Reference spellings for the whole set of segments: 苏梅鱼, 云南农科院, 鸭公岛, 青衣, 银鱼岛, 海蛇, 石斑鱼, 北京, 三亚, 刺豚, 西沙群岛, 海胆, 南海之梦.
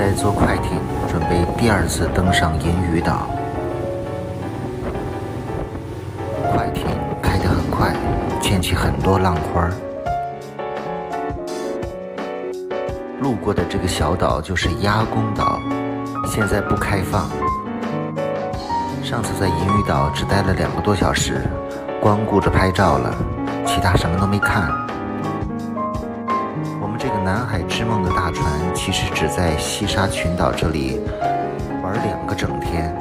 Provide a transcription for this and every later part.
在坐快艇准备第二次登上银鱼岛。快艇开得很快，溅起很多浪花。路过的这个小岛就是鸭公岛，现在不开放。上次在银鱼岛只待了2个多小时，光顾着拍照了，其他什么都没看。 这个南海之梦的大船其实只在西沙群岛这里玩2个整天，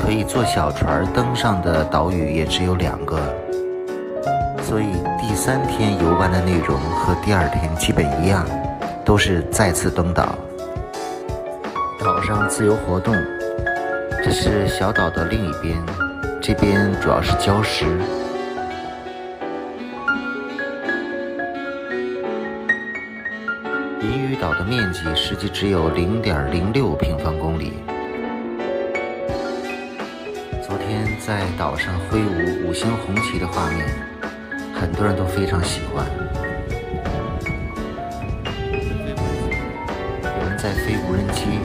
可以坐小船登上的岛屿也只有2个，所以第3天游玩的内容和第2天基本一样，都是再次登岛。岛上自由活动，这是小岛的另一边，这边主要是礁石。 银鱼岛的面积实际只有0.06平方公里。昨天在岛上挥舞5星红旗的画面，很多人都非常喜欢。有人在飞无人机，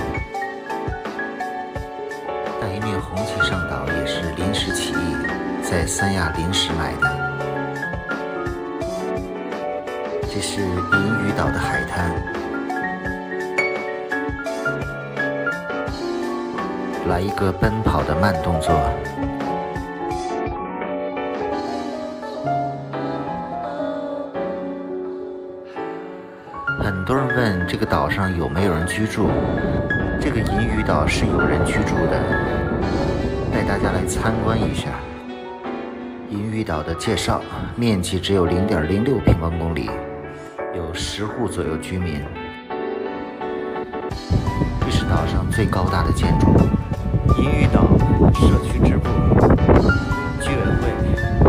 带一面红旗上岛也是临时起意，在三亚临时买的。 这是银鱼岛的海滩，来一个奔跑的慢动作。很多人问这个岛上有没有人居住，这个银鱼岛是有人居住的，带大家来参观一下。银鱼岛的介绍，面积只有0.06平方公里。 有10户左右居民，这是岛上最高大的建筑——银鱼岛社区支部、居委会。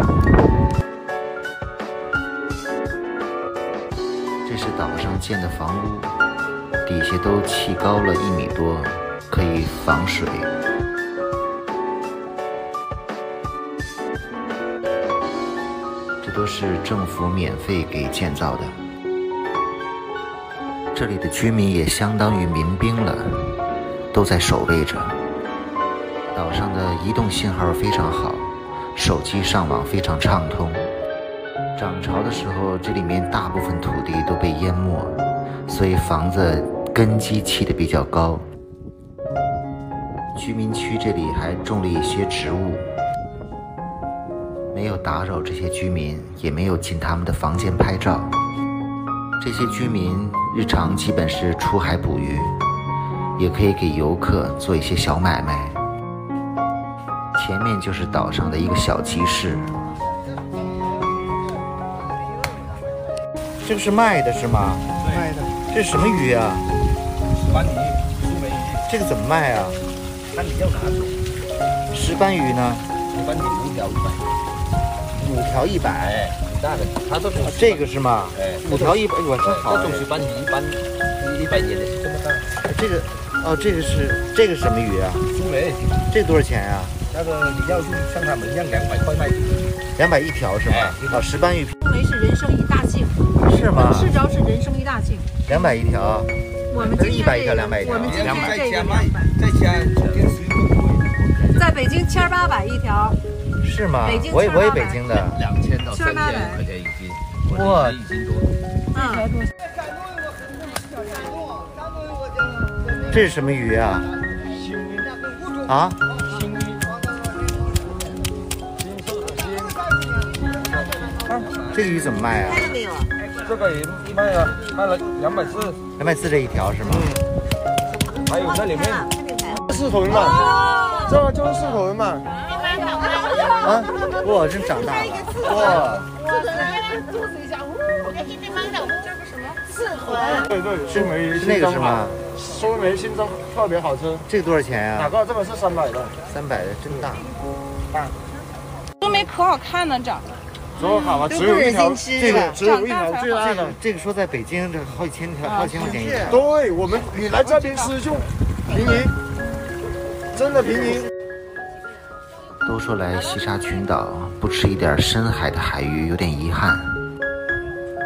这是岛上建的房屋，底下都砌高了1米多，可以防水。 这都是政府免费给建造的。这里的居民也相当于民兵了，都在守卫着。岛上的移动信号非常好，手机上网非常畅通。涨潮的时候，这里面大部分土地都被淹没，所以房子根基砌得比较高。居民区这里还种了一些植物。 没有打扰这些居民，也没有进他们的房间拍照。这些居民日常基本是出海捕鱼，也可以给游客做一些小买卖。前面就是岛上的一个小集市，这个是卖的是吗？卖的。这是什么鱼啊？斑鱼、苏梅鱼。这个怎么卖啊？看你要哪种。石斑鱼呢？斑鱼5条100。 5条100，很大的，它都是这个是吗？哎，5条100，我真好。这种是100斤的，这么大。这个，哦，这个是什么鱼啊？苏梅，这多少钱呀？那个你要是像他们一样200块卖，200一条是吗？哦，石斑鱼。苏梅是人生一大幸，是吗？是主要是人生一大幸。200一条。我们100一条，200一条。我们今天这个200。在北京1800一条。 是吗？我也北京的，2000到3000块钱一斤，哇，1斤多。嗯。这是什么鱼啊？啊？这个鱼怎么卖啊？这个鱼卖了240，240这一条是吗？嗯。还有这里面是头鱼嘛，这就是头鱼嘛。 啊！哇，真长大了！哇！肚子一下，这是什么？刺豚。对对，苏梅那个是吗？苏梅新蒸特别好吃。这个多少钱呀？哪个？这个是300的。300的，真大。大。苏梅可好看了，长得。多好啊！只有1条，这个只有1条最大的。这个说在北京这好几千条，1000块钱一条。对我们，你来这边吃就便宜，真的便宜。 都说来西沙群岛不吃一点深海的海鱼有点遗憾，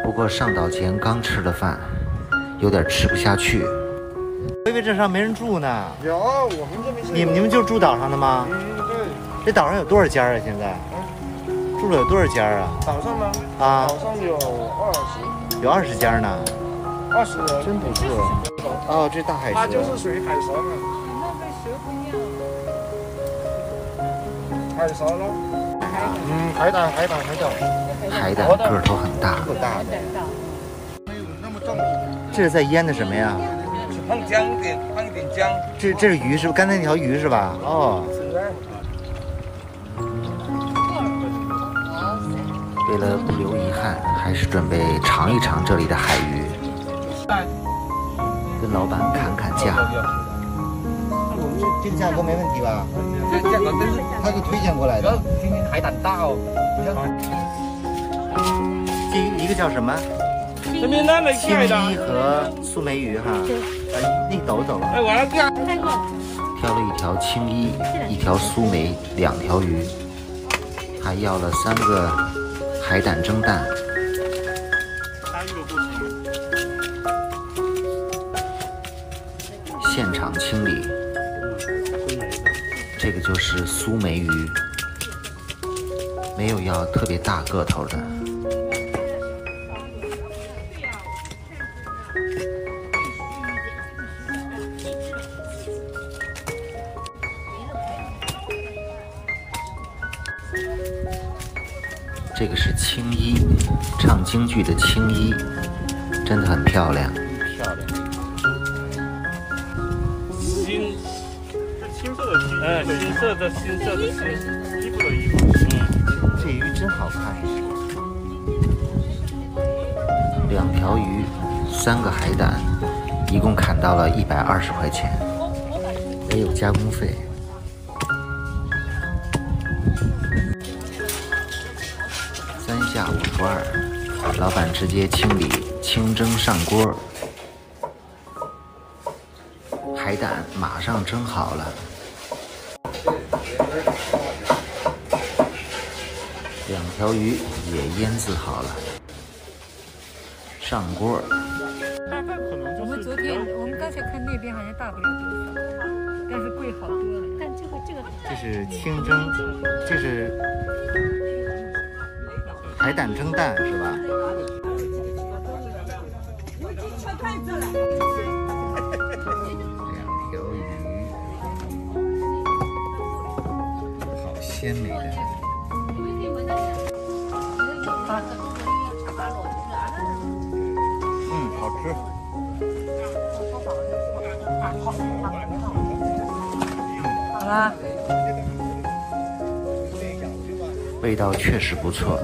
不过上岛前刚吃了饭，有点吃不下去。我以为这上没人住呢。有，我们这边你们就住岛上的吗？嗯，对。这岛上有多少家啊？现在？嗯、住了有多少家啊？岛上吗？啊，岛上有20。有20家呢。20人，真不错。哦，这大海蛇。它就是属于海蛇嘛。你那被蛇不一样。海蛇咯。嗯，海胆个头很大。够大的。没有那么重。这是在腌的什么呀？ 放一点姜。这是鱼是不？刚才那条鱼是吧？哦。为了不留遗憾，还是准备尝一尝这里的海鱼。跟老板砍砍价。这个价格没问题吧？这价格真是他给推荐过来的。今天海胆大哦。这一个叫什么？ 青衣和素梅鱼哈，那抖。挑了一条青衣，一条苏梅，2条鱼，还要了3个海胆蒸蛋。现场清理，这个就是苏梅鱼，没有要特别大个头的。 这个是青衣，唱京剧的青衣，真的很漂亮。新色的衣服的衣服。嗯，这鱼真好看。2条鱼，3个海胆，一共砍到了120块钱，没有加工费。 52，老板直接清理清蒸上锅，海胆马上蒸好了，2条鱼也腌制好了，上锅。我们刚才看那边好像大不了多少，但是贵好多了。但这个这是清蒸，这是。 海胆蒸蛋是吧？2条鱼，好鲜美的。嗯，好吃。好啦。味道确实不错。